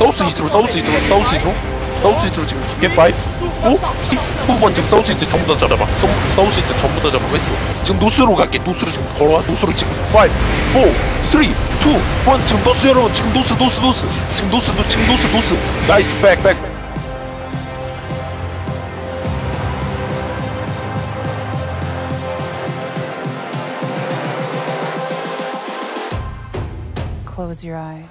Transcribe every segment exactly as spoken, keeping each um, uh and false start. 사우스 이스트로 사우스 이스트로 사우스 이스트로 사우스 이스트로 지금 겟 파이브 오? 십 구 번 지금 사우스 이스트 전부 다 잡아봐. 사우스 이스트 전부 다 잡아봐. 지금 노스로 갈게. 노스로 지금 걸어와. 노스로 지금 오, 사, 삼, 이, 일 지금 노스 여러분 지금 노스 노스 노스 지금 노스 노스 지금 노스 노스 나이스 백 백 Close your eyes.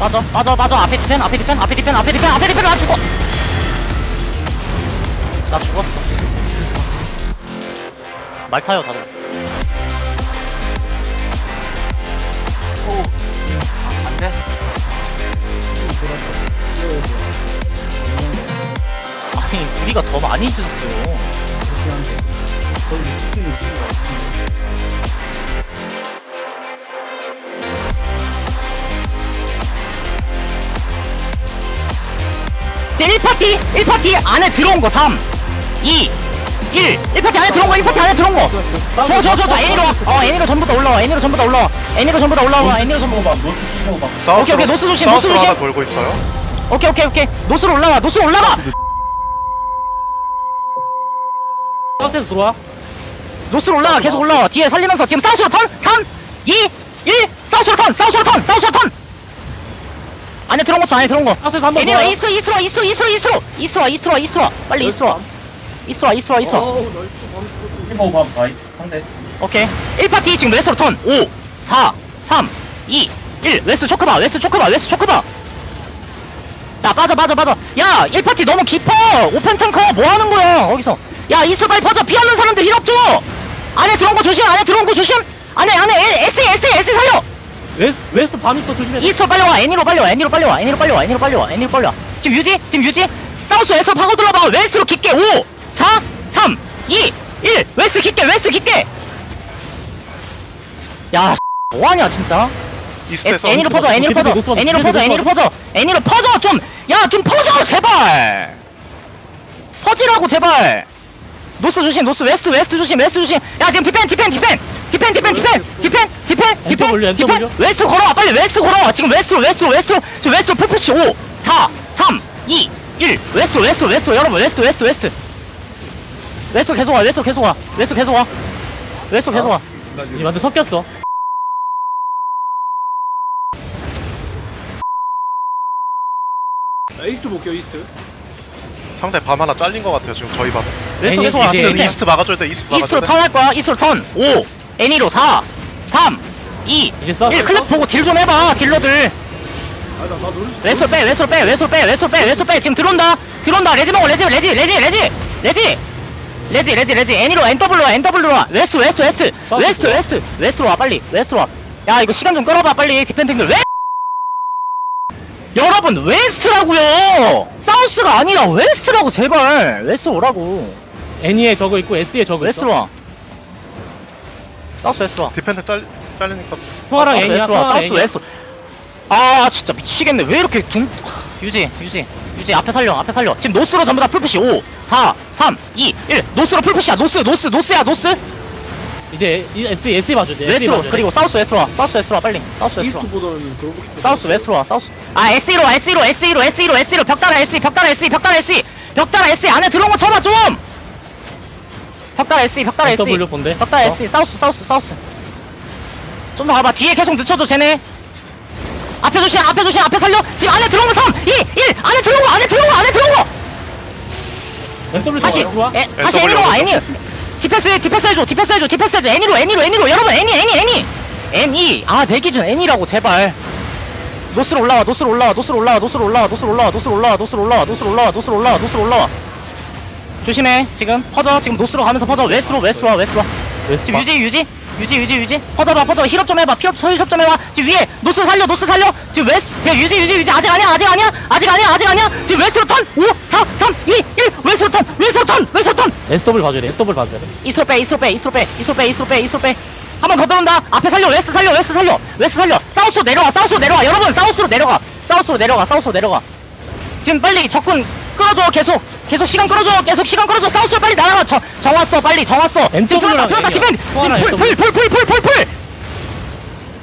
맞아, 맞아, 맞아. 앞에 디펜, 앞에 디펜, 앞에 디펜, 앞에 디펜, 앞에 디펜. 나 죽어. 나 죽었어. 말 타요, 다들. 오, 안 돼. 아니, 우리가 더 많이 있었어요. 제 일 파티! 일 파티 안에 들어온 거 삼, 이, 일! 일 파티 안에 들어온 거! 일 파티 안에 들어온 거! 저 저 저 저 애니로 와! 어 애니로 전부 다 올라와! 애니로 전부 다 올라와! 애니로 전부 다 올라와! 애니로 전부 다 올라와! 노스 십오 번 오케이 오케이 노스 조심! 노스 조심! 돌고 있어요? 오케이 오케이 오케이 노스로 올라와! 노스로 올라와! 사우스에서 들어와! 노스로 올라와! 계속 올라와! 뒤에 살리면서 지금 사우스로 턴! 삼, 이, 일! 사우스로 턴! 사우스로 턴! 사우스로 턴! 안에 들어온 거쳐 안에 들어온 거. 얘네가 이스트 이스트로 이스트로 이스트로 이스트로 이스트로 이스트로 이스트로 빨리 이스트로 이스트로 이스트로 이스트로. 일번 바이 상대. 오케이. 일 파티 지금 웨스트로 턴. 오, 사, 삼, 이, 일. 웨스트 초크바 웨스트 초크바 웨스트 초크바. 야 빠져 빠져 빠져. 야 일 파티 너무 깊어. 오펜 탱커 뭐 하는 거야 거기서. 야 이스트 빨리 퍼져 피하는 사람들 힐업 줘. 안에 들어온 거 조심 안에 들어온 거 조심. 안에 안에 S S S 살려. 웨스, 웨스트 밤 있어 조심해. 있어 빨리 와. 애니로 빨리 와. 애니로 빨리 와. 애니로 빨리 와. 애니로 빨리 와. 애니로 빨리 와. 지금 유지? 지금 유지? 사우스 웨스트 파고 들어봐. 웨스트로 깊게. 오, 사, 삼, 이, 일. 웨스트 깊게. 웨스트 깊게. 야, 뭐 하냐 진짜? 에스, 애니로 퍼져. 애니로 퍼져. 애니로 퍼져. 애니로 퍼져. 애니로 퍼져. 좀. 야, 좀 퍼져 제발. 퍼지라고 제발. 노스 조심. 노스 웨스트 웨스트 조심. 웨스트 조심. 야, 지금 디펜 디펜 디펜. 디펜 디펜 디펜 디펜 디펜 디펜 디펜 웨스트 걸어와 빨리 웨스트 걸어와 지금 웨스트로 웨스트로 웨스트로 지금 웨스트로 풀푸시 오, 사, 삼, 이, 일 웨스트로 웨스트로 웨스트로 여러분 웨스트 웨스트 웨스트 웨스트로 계속 와 웨스트로 계속 와 웨스트로 계속 와 웨스트로 계속 와 이 완전 섞였어 이스트 볼게요 이스트 상대 밤 하나 잘린 것 같아요 지금 저희 밤 웨스트 계속 와 이스트 이스트 막아줘야 돼 이스트 막아줘야 돼 이스트로 턴할 거야 이스트로 턴 오 애니로 사, 삼, 이, 일 클랩 보고 딜 좀 해봐 딜러들 웨스로 빼 웨스로 빼 웨스로 빼 웨스로 빼 웨스로 빼 지금 들어온다 들어온다 레지 먹어 레지 레지 레지 레지 레지 레지 레지 레지 애니로 엔더블로 엔더블로와 웨스트 웨스트 웨스트 웨스트 웨스트 웨스트로 와 빨리 웨스트로 와 야 이거 시간 좀 끌어봐 빨리 디펜딩들 왜 여러분 웨스트라고요 사우스가 아니라 웨스트라고 제발 웨스트 오라고 애니에 저거 있고 S에 저거 웨스트로 와 사우스 웨스트로 디펜드 짤, 잘리니까 토아랑 애니야 사우스 웨스트로 아 진짜 미치겠네 왜 이렇게 둥 유지 유지 유지 앞에 살려 앞에 살려 지금 노스로 전부 다 풀푸시 오, 사, 삼, 이, 일 노스로 풀푸시야 노스 노스 노스야 노스 이제 S S 봐줘 이제 웨스트로 그리고 사우스 웨스트로 와 사우스 웨스트로 와 빨리 사우스 웨스트로 사우스 웨스트로 와 사우스 아 에스이로 와 에스이로 에스이로 에스이로 에스이로 벽 따라 에스이 벽 따라 에스이 벽 따라 에스이 벽 따라 에스이 안에 들어온 거 쳐봐 좀 벽따라 에스이 벽따라 에스이 벽따라 에스이 사우스 사우스 사우스 좀 더 가봐 뒤에 계속 늦춰줘 쟤네 앞에 조심 앞에 조심 앞에 살려 지금 안에 들어온 거 삼, 이, 일 안에 들어온 거 안에 들어온 거 안에 들어온 거 다시 에, 다시 애니로 와 애니 디펜스 디펜스 해줘 디펜스 해줘 디펜스 해줘 애니로 애니로 애니로 여러분 애니 애니 애니 애니 아 내 기준 애니라고 제발 노스로 올라와 노스로 올라와 노스로 올라와 노스로 올라와 노스로 올라와 노스로 올라와 노스로 올라와 노스로 올라와 노스로 올라와 노스로 올라와 조심해 지금 퍼져 지금 노스로 가면서 퍼져 웨스트로 웨스트로 와 웨스트로 와 지금 유지 유지 유지 유지 유지 퍼져봐 퍼져 힐업 좀 해봐 힐업 좀 해봐 지금 위에 노스 살려 노스 살려 지금 웨스트 지금 유지 유지 유지 아직 아니야 아직 아니야 아직 아니야 아직 아니야 지금 웨스트로 턴 오, 사, 삼, 이, 일 웨스트로 턴 웨스트로 턴 웨스트로 턴 에스더블 봐줘야 돼 에스더블 봐줘야 돼 이스로 빼 이스로 빼 이스로 빼 이스로 빼 이스로 빼 이스로 빼 한 번 더 들어온다 앞에 살려 웨스트 살려 웨스트 살려 웨스트 살려 사우스로 내려와 사우스로 내려와 여러분 사우스로 내려가 사우스로 내려가 사우스로 내려가 지금 빨리 적군 끌어줘 계속 계속 시간 끌어줘. 계속 시간 끌어줘. 사우스 빨리 날아가. 저, 저 왔어. 빨리 저 왔어. 지금 들어갔다. 들어갔다. 디펜. 지금 풀, 풀, 풀, 풀, 풀, 풀, 풀.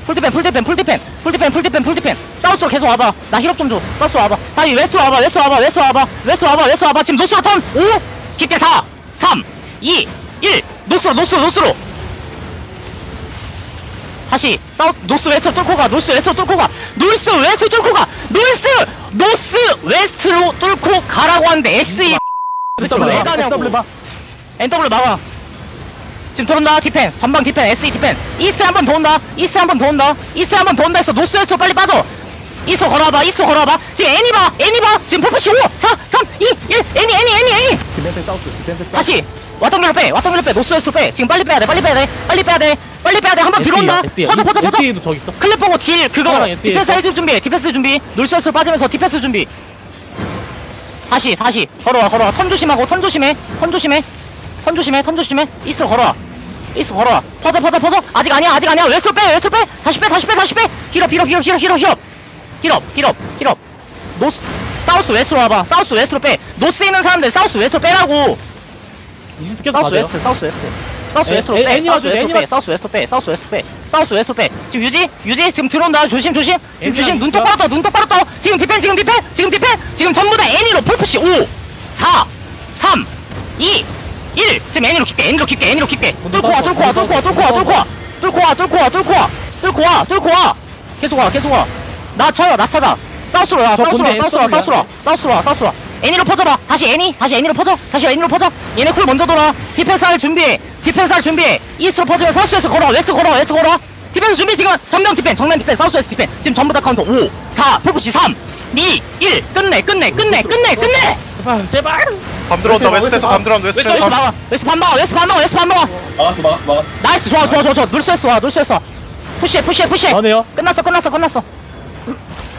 풀디펜, 풀디펜, 풀디펜, 풀디펜, 풀디펜, 풀디펜. 사우스로 계속 와봐. 나 힐업 좀 줘. 사우스로 와봐. 다이 웨스트로 와봐. 웨스트로 와봐. 웨스트로 와봐. 웨스트로 와봐. 웨스트로 와봐. 지금 노스로 턴. 오. 깊게 사, 삼, 이, 일. 노스로, 노스로, 노스로. 다시 사우스 노스 웨스트 뚫고 가. 노스 웨스트 뚫고 가. 노스 웨스트 뚫고 가. 노스 노스 웨스트로 뚫고 가라고 하는데 에스이 왜 가냐고. 엔더블유 막아. 지금 들어온다. 디펜 전방 디펜. 에스이 디펜. 이스 한 번 더 온다. 이스 한 번 더 온다. 이스 한 번 더 온다 했어. 노스 웨스트로 빨리 빠져. 이스 걸어와봐. 이스 걸어와봐. 지금 애니 봐. 애니 봐. 지금 포포시 오, 사, 삼, 이, 일. 애니 애니 애니 애니. 디펜스 사우스. 디펜스 사우스. 다시 왔던 길로 빼. 왔던 길로 빼. 노스 웨스트로 빼. 지금 빨리 빼야 돼. 빨리 빼야 돼. 빨리 빼야 돼. 빨리 빼야돼. 한번 들어온다. 퍼져 퍼져 퍼져. 클랩 보고 딜 그거 디펜스 해줄 준비. 디펜스 준비. 놀스웨스트로 빠지면서 디펜스 준비. 다시 다시 걸어와 걸어와. 턴 조심하고 턴 조심해. 턴 조심해. 턴 조심해. 턴 조심해. 이스로 걸어와. 이스로 걸어와. 퍼져 퍼져 퍼져. 아직 아니야 아직 아니야. 웨스트로 빼 웨스트로 빼. 다시 빼 다시 빼 다시 빼. 힐업 힐업 힐업 힐업 힐업 힐업 힐업 힐업 힐업. 노스 사우스 웨스트로 와봐. 사우스 웨스트로 빼. 노스 있는 사람들 사우스 웨스트로 빼라고. 사우스 웨스트 사우스 웨스트. 사우스 웨스트로 빼. 사우스 웨스트로 빼. 사우스 웨스트로 빼. 사우스 웨스트로 빼. 사우스 웨스트로 빼. 지금 유지 유지 지금 들어온다. 조심 조심. 지금 조심. 눈 똑바로 떠. 눈 똑바로 떠. 지금 디펜 지금 디펜 지금 디펜 지금 전부 다 애니로 풀푸시 오, 사, 삼, 이, 일. 지금 애니로 깊게 애니로 깊게 애니로 깊게. 뚫고 와 뚫고 와 뚫고 와 뚫고 와 뚫고 와 뚫고 와 뚫고 와 뚫고 와 뚫고 와 뚫고 와. 계속 와 계속 와. 나 쳐요 나 찾아. 사우스로 와 사우스로 와 사우스로 와 사우스로 와 사우스로 와 사우스로 와. 애니로 퍼져봐. 다시 애니 다시 애니로 퍼져. 다시 애니로 퍼져. 얘네 쿨 먼저 돌아. 디펜스 할 준비해. 디펜스 할 준비해. 이스로 퍼지면 사우스에서 걸어. 웨스 걸어. 웨스 걸어. 디펜스 준비 지금. 전면 디펜. 정면 디펜. 사우스에서 디펜. 지금 전부 다 카운터. 오, 사, 포프시 삼, 이, 일. 끝내. 끝내. 끝내. 끝내. 끝내. 제발. 제발. 밤 들어온다. 웨스트에서 밤 들어온다. 웨스트. 웨스트 막아. 웨스트 반 막아. 웨스트 반 막아. 웨스트 반 막아. 막았어. 막았어. 막았어. 나이스. 좋아. 좋아. 좋아. 좋아. 놀수했어. 와. 놀수했어. 푸시해. 푸시해. 푸시해. 안해요. 끝났어. 끝났어. 끝났어.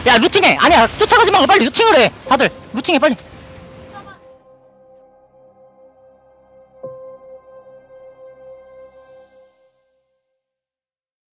야, 루팅해. 아니야. 쫓아가지 말고 빨리 루팅을 해. 다들 루팅해 빨리.